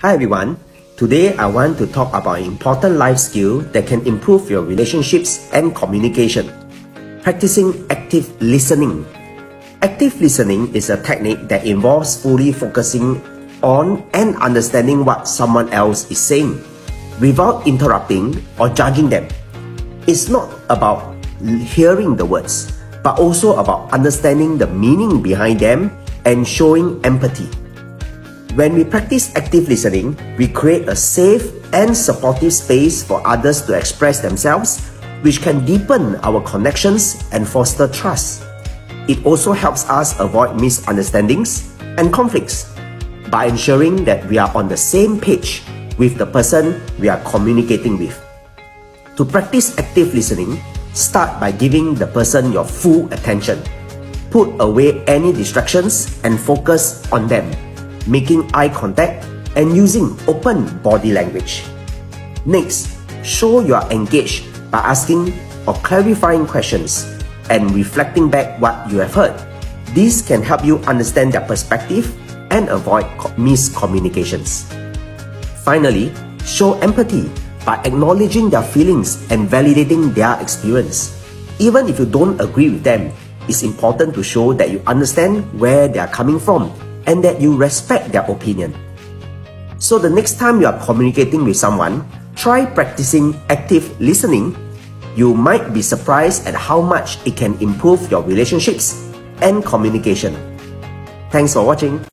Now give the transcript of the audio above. Hi everyone, today I want to talk about an important life skill that can improve your relationships and communication. Practicing active listening. Active listening is a technique that involves fully focusing on and understanding what someone else is saying, without interrupting or judging them. It's not about hearing the words, but also about understanding the meaning behind them and showing empathy. When we practice active listening, we create a safe and supportive space for others to express themselves, which can deepen our connections and foster trust. It also helps us avoid misunderstandings and conflicts by ensuring that we are on the same page with the person we are communicating with. To practice active listening, start by giving the person your full attention. Put away any distractions and focus on them, making eye contact and using open body language. Next, show you are engaged by asking or clarifying questions and reflecting back what you have heard. This can help you understand their perspective and avoid miscommunications. Finally, show empathy by acknowledging their feelings and validating their experience. Even if you don't agree with them, it's important to show that you understand where they are coming from and that you respect their opinion. So the next time you are communicating with someone, try practicing active listening. You might be surprised at how much it can improve your relationships and communication. Thanks for watching.